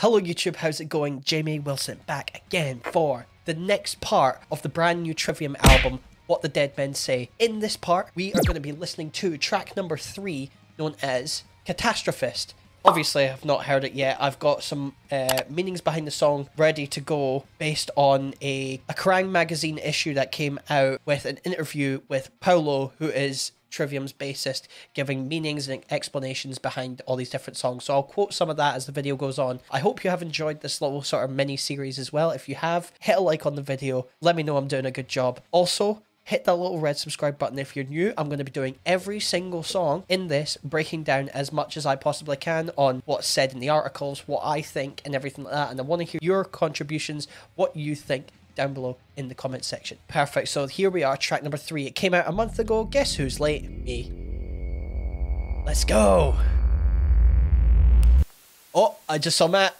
Hello YouTube, how's it going? Jamie Wilson back again for the next part of the brand new Trivium album, What the Dead Men Say. In this part, we are going to be listening to track number 3, known as Catastrophist. Obviously, I've not heard it yet. I've got some meanings behind the song ready to go based on a Kerrang! Magazine issue that came out with an interview with Paolo, who is Trivium's bassist, giving meanings and explanations behind all these different songs. So I'll quote some of that as the video goes on. I hope you have enjoyed this little sort of mini series as well. If you have, hit a like on the video. Let me know I'm doing a good job. Also, hit that little red subscribe button if you're new. I'm going to be doing every single song in this, breaking down as much as I possibly can on what's said in the articles, what I think and everything like that. And I want to hear your contributions, what you think, down below in the comment section. Perfect, so here we are, track number 3. It came out a month ago. Guess who's late? Me. Let's go. Oh, I just saw Matt.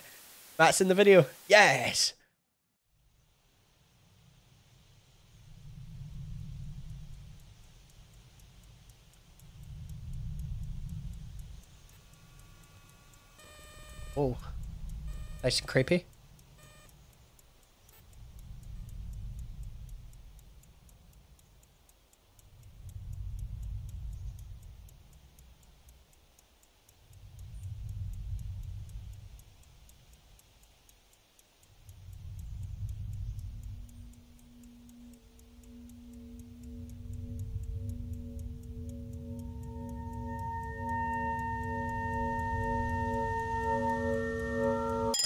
Matt's in the video. Yes. Oh, nice and creepy.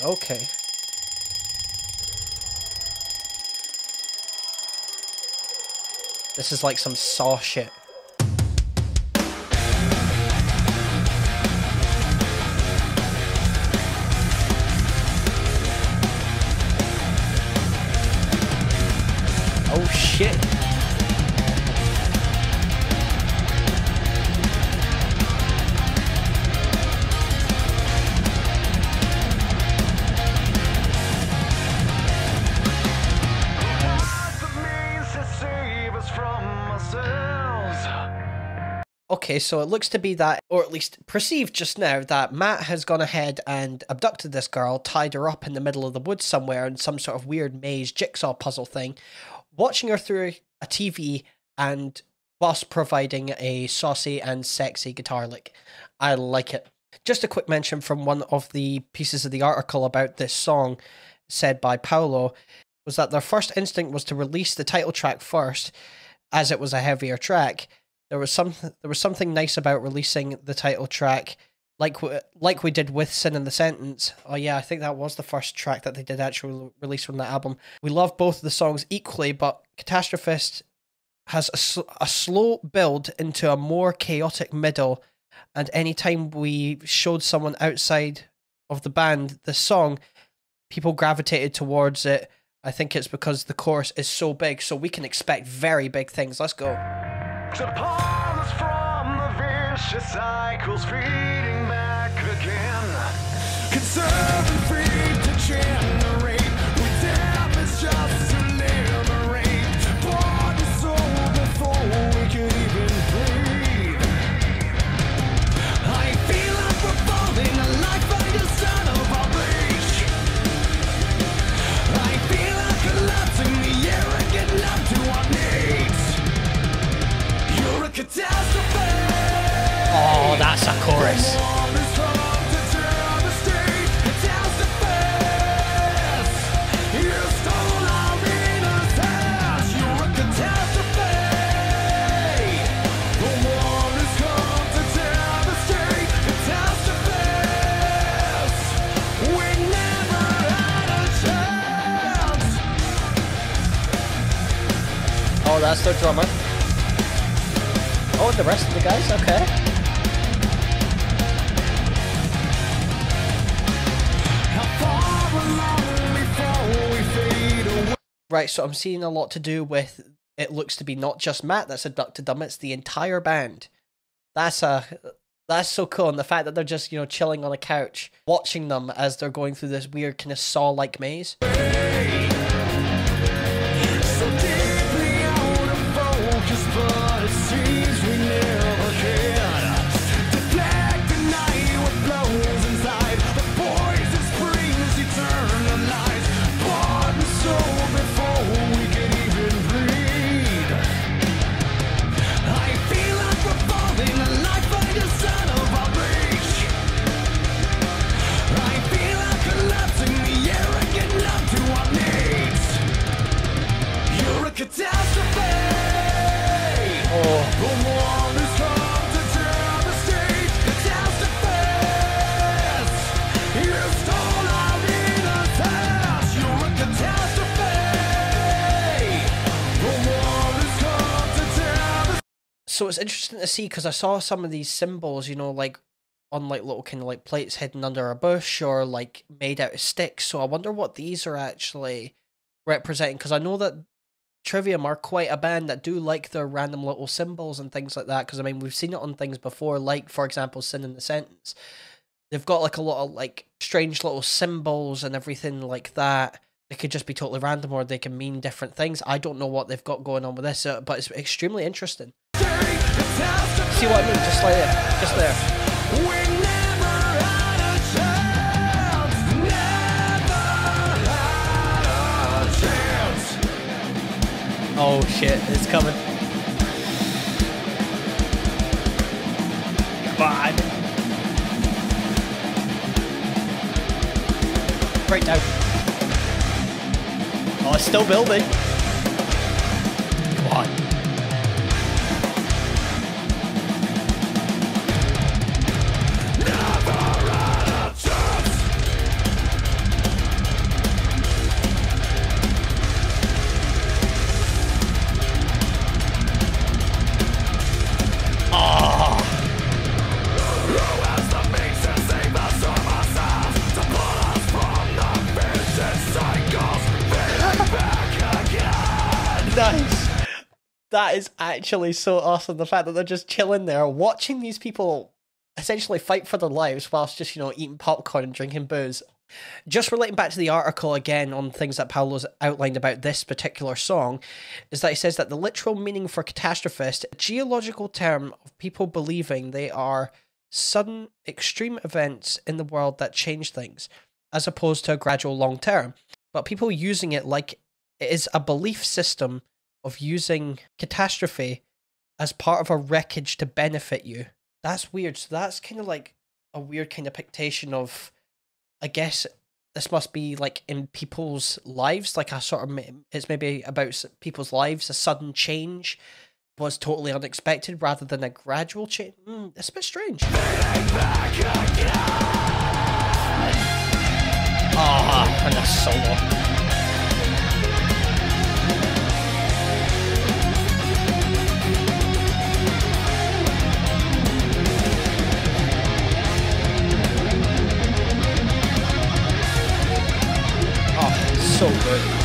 Okay. This is like some Saw shit. Oh shit. Okay, so it looks to be that, or at least perceived just now, that Matt has gone ahead and abducted this girl, tied her up in the middle of the woods somewhere in some sort of weird maze jigsaw puzzle thing, watching her through a TV and whilst providing a saucy and sexy guitar lick. I like it. Just a quick mention from one of the pieces of the article about this song said by Paolo was that their first instinct was to release the title track first, as it was a heavier track. There was something nice about releasing the title track, like we did with Sin in the Sentence. Oh yeah, I think that was the first track that they did actually release from that album. We love both of the songs equally, but Catastrophist has a slow build into a more chaotic middle, and any time we showed someone outside of the band this song, people gravitated towards it. I think it's because the chorus is so big, so we can expect very big things. Let's go. To palm us from the vicious cycles, feeding back again. Conserve and feed to generate. With death is just to liberate. Born to soul before we can even breathe. I feel like we're falling, a life by the sun of our rage. I feel like collapsing, the arrogant love to our needs. Oh, that's a chorus. Oh, that's the drummer. Oh, the rest of the guys, okay. Right, so I'm seeing a lot to do with, it looks to be not just Matt that's abducted them, it's the entire band. That's so cool, and the fact that they're just, you know, chilling on a couch, watching them as they're going through this weird kind of Saw-like maze. So it's interesting to see, because I saw some of these symbols, you know, like on like little kind of like plates hidden under a bush or like made out of sticks. So I wonder what these are actually representing, because I know that Trivium are quite a band that do like their random little symbols and things like that, because I mean we've seen it on things before, like for example Sin in the Sentence. They've got like a lot of like strange little symbols and everything like that. They could just be totally random, or they can mean different things. I don't know what they've got going on with this, but it's extremely interesting. See what I mean? Just like there, just there. Oh shit, it's coming. Come on. Right down. Oh, it's still building. Come on. Never run out of nice. That is actually so awesome. The fact that they're just chilling there, watching these people essentially fight for their lives whilst just, you know, eating popcorn and drinking booze. Just relating back to the article again on things that Paolo's outlined about this particular song, is that he says that the literal meaning for catastrophist, a geological term of people believing they are sudden, extreme events in the world that change things, as opposed to a gradual long term. But people using it like it is a belief system of using catastrophe as part of a wreckage to benefit you. That's weird. So that's kind of like a weird kind of pictation of, I guess this must be like in people's lives, like a sort of, it's maybe about people's lives, a sudden change was totally unexpected rather than a gradual change. It's a bit strange. Ah, and that's so long. So good.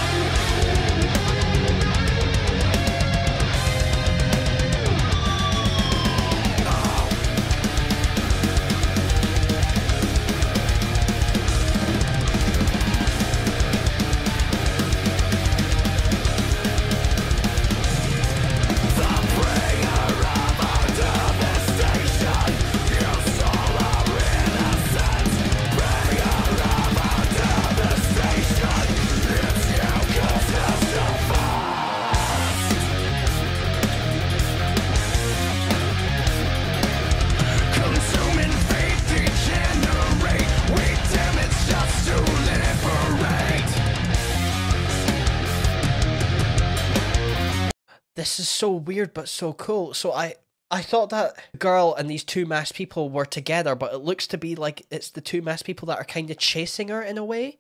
This is so weird, but so cool. So I thought that girl and these two masked people were together, but it looks to be like it's the two masked people that are kind of chasing her in a way.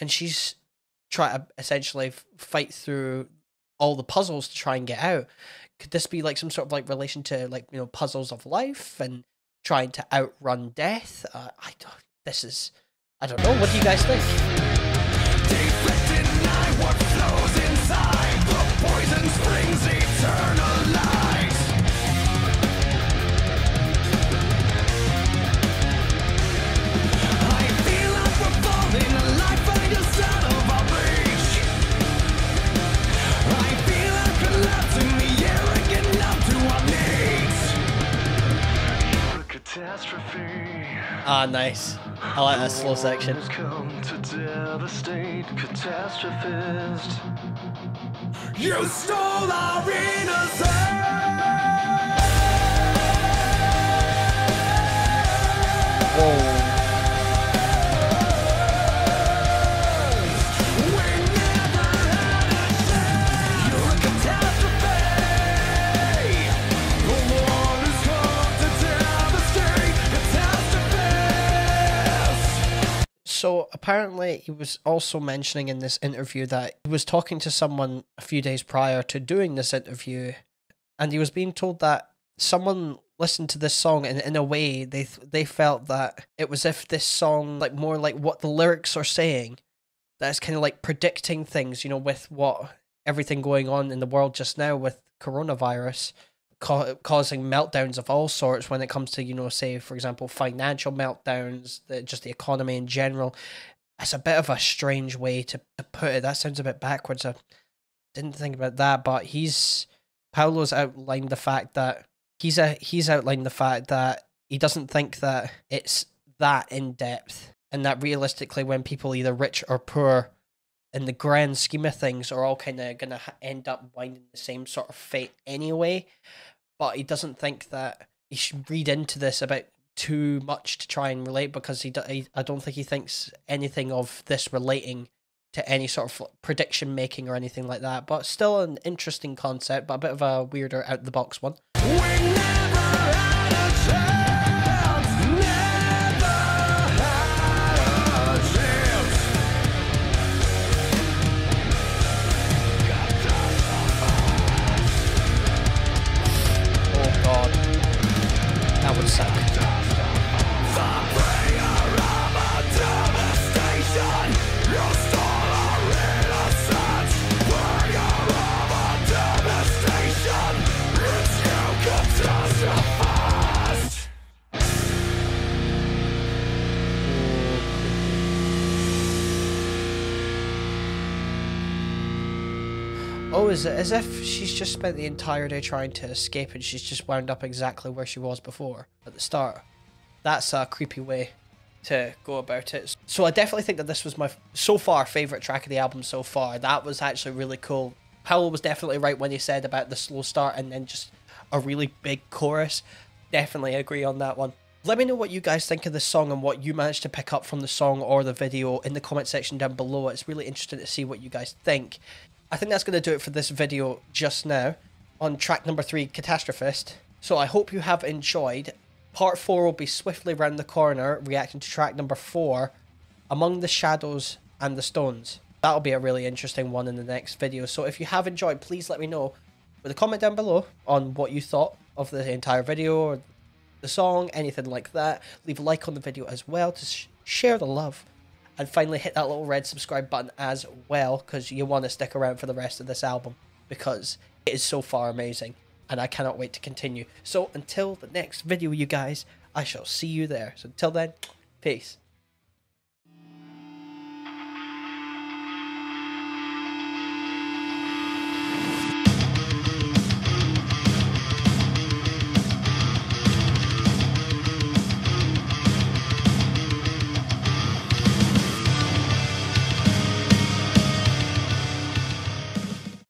And she's trying to essentially fight through all the puzzles to try and get out. Could this be like some sort of like relation to like, you know, puzzles of life and trying to outrun death? I don't know. What do you guys think? Deflected night, what flows inside the poison springs eternal life. Ah, nice. I like that slow section. Come to devastate catastrophist. You stole our innocence. Whoa. So apparently he was also mentioning in this interview that he was talking to someone a few days prior to doing this interview, and he was being told that someone listened to this song, and in a way they felt that it was if this song, like, more like what the lyrics are saying, that's kind of like predicting things, you know, with what everything going on in the world just now with coronavirus causing meltdowns of all sorts when it comes to, you know, say, for example, financial meltdowns, just the economy in general. It's a bit of a strange way to put it. That sounds a bit backwards. I didn't think about that, but Paolo's outlined the fact that he's outlined the fact that he doesn't think that it's that in depth, and that realistically, when people either rich or poor, in the grand scheme of things, are all kind of going to end up winding the same sort of fate anyway. But he doesn't think that he should read into this about too much to try and relate, because I don't think he thinks anything of this relating to any sort of prediction making or anything like that. But still an interesting concept, but a bit of a weirder, out of the box one. We never had a chance. Oh, is it as if she's just spent the entire day trying to escape and she's just wound up exactly where she was before at the start? That's a creepy way to go about it. So I definitely think that this was my, so far, favourite track of the album so far. That was actually really cool. Paolo was definitely right when he said about the slow start and then just a really big chorus. Definitely agree on that one. Let me know what you guys think of this song and what you managed to pick up from the song or the video in the comment section down below. It's really interesting to see what you guys think. I think that's going to do it for this video just now on track number 3, Catastrophist. So I hope you have enjoyed. Part 4 will be swiftly round the corner, reacting to track number 4, Among the Shadows and the Stones. That'll be a really interesting one in the next video. So if you have enjoyed, please let me know with a comment down below on what you thought of the entire video or the song, anything like that. Leave a like on the video as well to share the love. And finally, hit that little red subscribe button as well, because you want to stick around for the rest of this album, because it is so far amazing, and I cannot wait to continue. So until the next video, you guys, I shall see you there. So until then, peace.